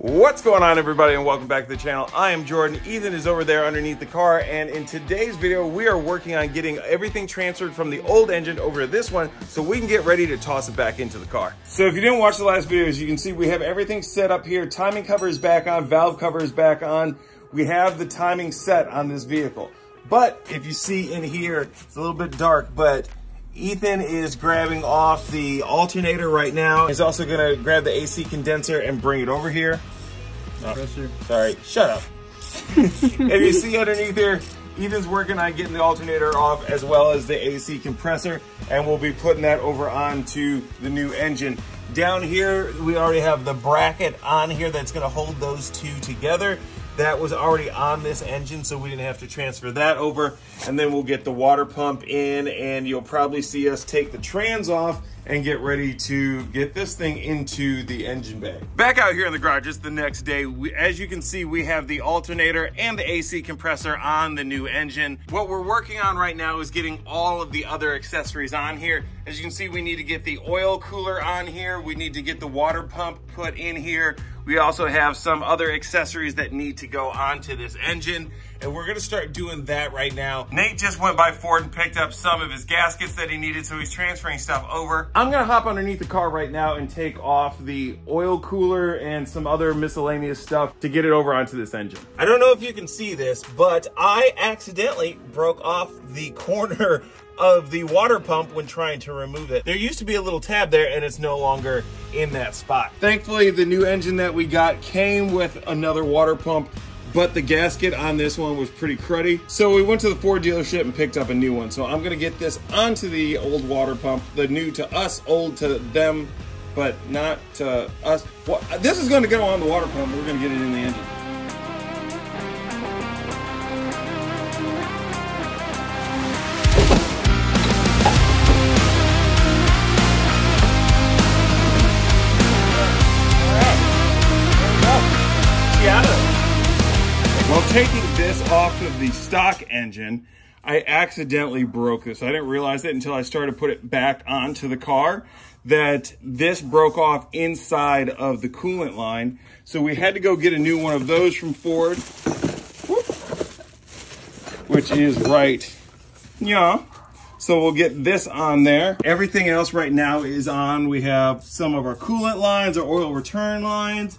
What's going on, everybody, and welcome back to the channel. I am Jordan. Ethan is over there underneath the car, and in today's video we are working on getting everything transferred from the old engine over to this one so we can get ready to toss it back into the car. So if you didn't watch the last video, as you can see, we have everything set up here. Timing cover is back on, valve cover is back on, we have the timing set on this vehicle. But if you see in here, it's a little bit dark, but Ethan is grabbing off the alternator right now. He's also gonna grab the AC condenser and bring it over here. Oh, sorry, shut up. If you see underneath here, Ethan's working on getting the alternator off as well as the AC compressor, and we'll be putting that over onto the new engine. Down here, we already have the bracket on here that's gonna hold those two together. That was already on this engine, so we didn't have to transfer that over. And then we'll get the water pump in, and you'll probably see us take the trans off and get ready to get this thing into the engine bay. Back out here in the garage, it's the next day. As you can see, we have the alternator and the AC compressor on the new engine. What we're working on right now is getting all of the other accessories on here. As you can see, we need to get the oil cooler on here. We need to get the water pump put in here. We also have some other accessories that need to go onto this engine, and we're gonna start doing that right now. Nate just went by Ford and picked up some of his gaskets that he needed, so he's transferring stuff over. I'm gonna hop underneath the car right now and take off the oil cooler and some other miscellaneous stuff to get it over onto this engine. I don't know if you can see this, but I accidentally broke off the corner of the water pump when trying to remove it. There used to be a little tab there, and it's no longer in that spot. Thankfully, the new engine that we got came with another water pump, but the gasket on this one was pretty cruddy. So we went to the Ford dealership and picked up a new one. So I'm gonna get this onto the old water pump, the new to us, old to them, but not to us. Well, this is gonna go on the water pump. We're gonna get it in the engine. Taking this off of the stock engine, I accidentally broke this. I didn't realize it until I started to put it back onto the car that this broke off inside of the coolant line. So we had to go get a new one of those from Ford, which is right. Yeah. So we'll get this on there. Everything else right now is on. We have some of our coolant lines, our oil return lines,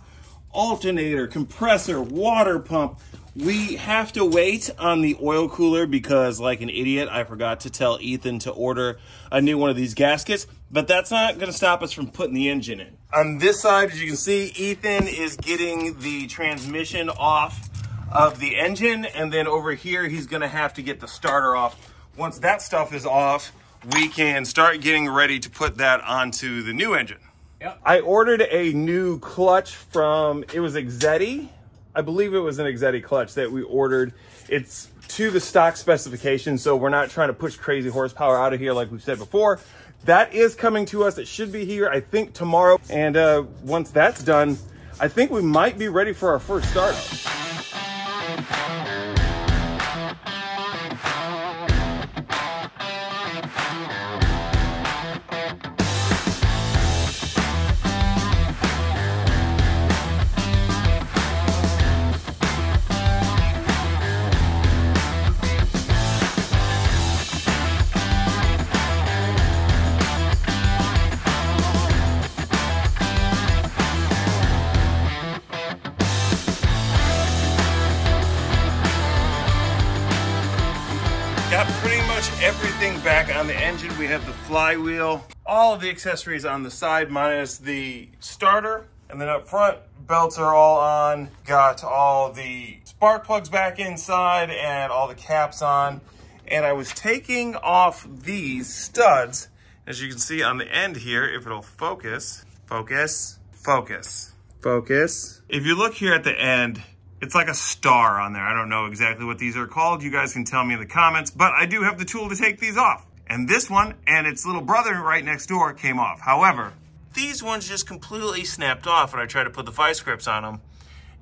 alternator, compressor, water pump. We have to wait on the oil cooler because, like an idiot, I forgot to tell Ethan to order a new one of these gaskets, but that's not going to stop us from putting the engine in. On this side, as you can see, Ethan is getting the transmission off of the engine, and then over here, he's going to have to get the starter off. Once that stuff is off, we can start getting ready to put that onto the new engine. Yep. I ordered a new clutch from, it was Exedy. I believe it was an Exedy clutch that we ordered. It's to the stock specification, so we're not trying to push crazy horsepower out of here like we've said before. That is coming to us. It should be here, I think, tomorrow. And once that's done, I think we might be ready for our first startup. Got pretty much everything back on the engine. We have the flywheel, all of the accessories on the side minus the starter, and then up front, belts are all on. Got all the spark plugs back inside and all the caps on. And I was taking off these studs, as you can see on the end here, if it'll focus, focus, focus, focus. If you look here at the end, it's like a star on there. I don't know exactly what these are called. You guys can tell me in the comments, but I do have the tool to take these off. And this one and its little brother right next door came off. However, these ones just completely snapped off when I tried to put the vice grips on them,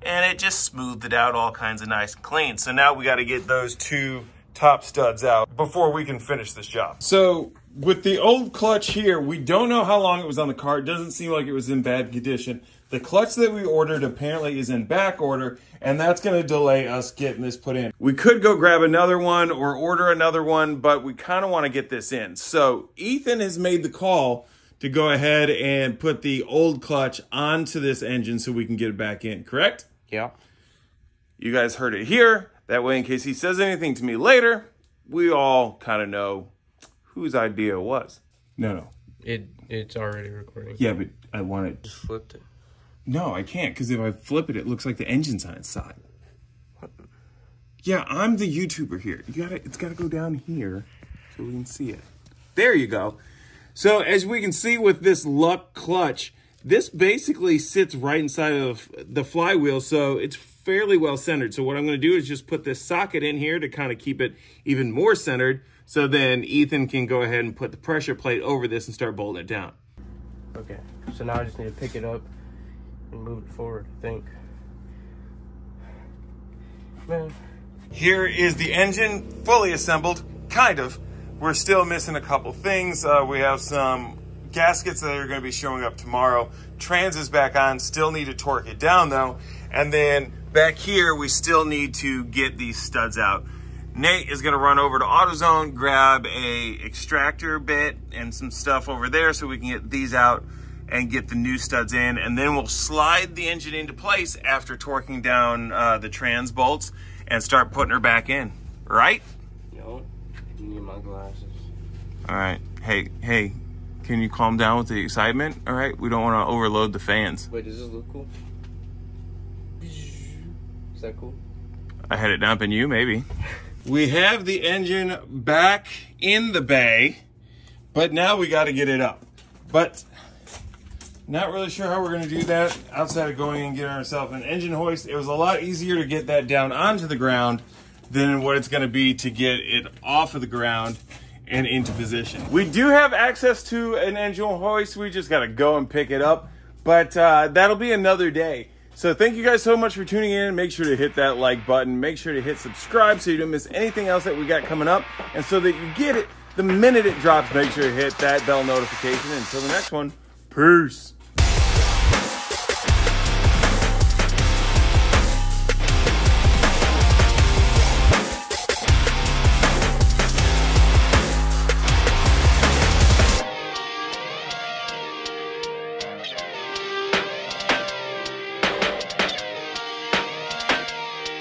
and it just smoothed it out all kinds of nice and clean. So now we got to get those two top studs out before we can finish this job. So with the old clutch here, we don't know how long it was on the car. It doesn't seem like it was in bad condition. The clutch that we ordered apparently is in back order, and that's going to delay us getting this put in. We could go grab another one or order another one, but we kind of want to get this in. So Ethan has made the call to go ahead and put the old clutch onto this engine so we can get it back in, correct? Yeah. You guys heard it here. That way, in case he says anything to me later, we all kind of know whose idea it was. No. It's already recording. Yeah, but I want it. Just flipped it. No, I can't, because if I flip it, it looks like the engine's on its side. What? Yeah, I'm the YouTuber here. It's got to go down here so we can see it. There you go. So as we can see with this Luck clutch, this basically sits right inside of the flywheel, so it's fairly well centered. So what I'm going to do is just put this socket in here to kind of keep it even more centered, so then Ethan can go ahead and put the pressure plate over this and start bolting it down. Okay, so now I just need to pick it up and move it forward, I think. Man. Here is the engine, fully assembled, kind of. We're still missing a couple things. We have some gaskets that are going to be showing up tomorrow. Trans is back on, still need to torque it down though. And then back here, we still need to get these studs out. Nate is going to run over to AutoZone, grab a extractor bit and some stuff over there so we can get these out and get the new studs in. And then we'll slide the engine into place after torquing down the trans bolts and start putting her back in, right? No, I need my glasses. All right, hey. Can you calm down with the excitement? All right, we don't want to overload the fans. Wait, does this look cool? Is that cool? I had it down in you, maybe. We have the engine back in the bay, but now we got to get it up. But not really sure how we're going to do that outside of going and getting ourselves an engine hoist. It was a lot easier to get that down onto the ground than what it's going to be to get it off of the ground and into position. We do have access to an engine hoist. We just gotta go and pick it up, but that'll be another day. So thank you guys so much for tuning in. Make sure to hit that like button. Make sure to hit subscribe so you don't miss anything else that we got coming up. And so that you get it the minute it drops, make sure to hit that bell notification. Until the next one, peace.